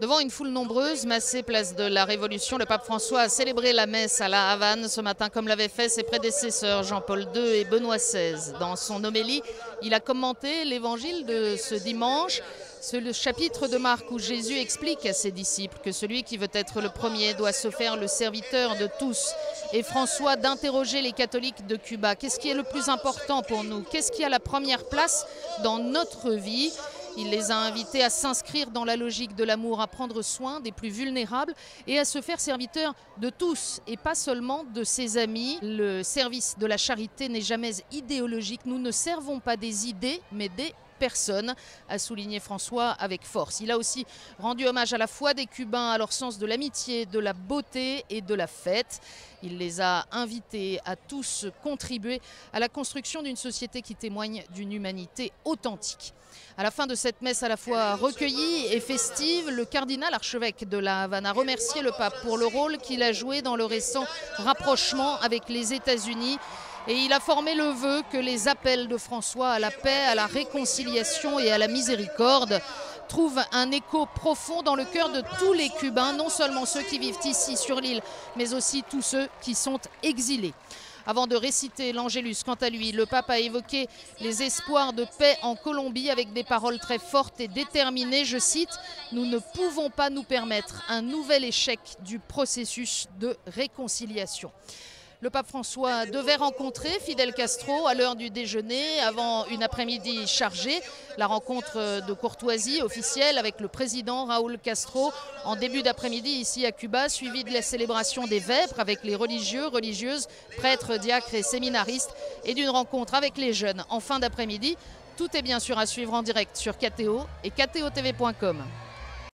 Devant une foule nombreuse, massée place de la Révolution, le pape François a célébré la messe à La Havane ce matin, comme l'avaient fait ses prédécesseurs Jean-Paul II et Benoît XVI. Dans son homélie, il a commenté l'évangile de ce dimanche, le chapitre de Marc où Jésus explique à ses disciples que celui qui veut être le premier doit se faire le serviteur de tous. Et François d'interroger les catholiques de Cuba. Qu'est-ce qui est le plus important pour nous? Qu'est-ce qui a la première place dans notre vie? Il les a invités à s'inscrire dans la logique de l'amour, à prendre soin des plus vulnérables et à se faire serviteur de tous et pas seulement de ses amis. Le service de la charité n'est jamais idéologique. Nous ne servons pas des idées, mais des personnes, a souligné François avec force. Il a aussi rendu hommage à la foi des Cubains, à leur sens de l'amitié, de la beauté et de la fête. Il les a invités à tous contribuer à la construction d'une société qui témoigne d'une humanité authentique. À la fin de cette messe à la fois recueillie et festive, le cardinal archevêque de La Havane a remercié le pape pour le rôle qu'il a joué dans le récent rapprochement avec les États-Unis. Et il a formé le vœu que les appels de François à la paix, à la réconciliation et à la miséricorde trouvent un écho profond dans le cœur de tous les Cubains, non seulement ceux qui vivent ici sur l'île, mais aussi tous ceux qui sont exilés. Avant de réciter l'Angélus, quant à lui, le pape a évoqué les espoirs de paix en Colombie avec des paroles très fortes et déterminées. Je cite, « Nous ne pouvons pas nous permettre un nouvel échec du processus de réconciliation ». Le pape François devait rencontrer Fidel Castro à l'heure du déjeuner avant une après-midi chargée. La rencontre de courtoisie officielle avec le président Raoul Castro en début d'après-midi ici à Cuba, suivie de la célébration des vêpres avec les religieux, religieuses, prêtres, diacres et séminaristes et d'une rencontre avec les jeunes en fin d'après-midi. Tout est bien sûr à suivre en direct sur KTO et ktotv.com.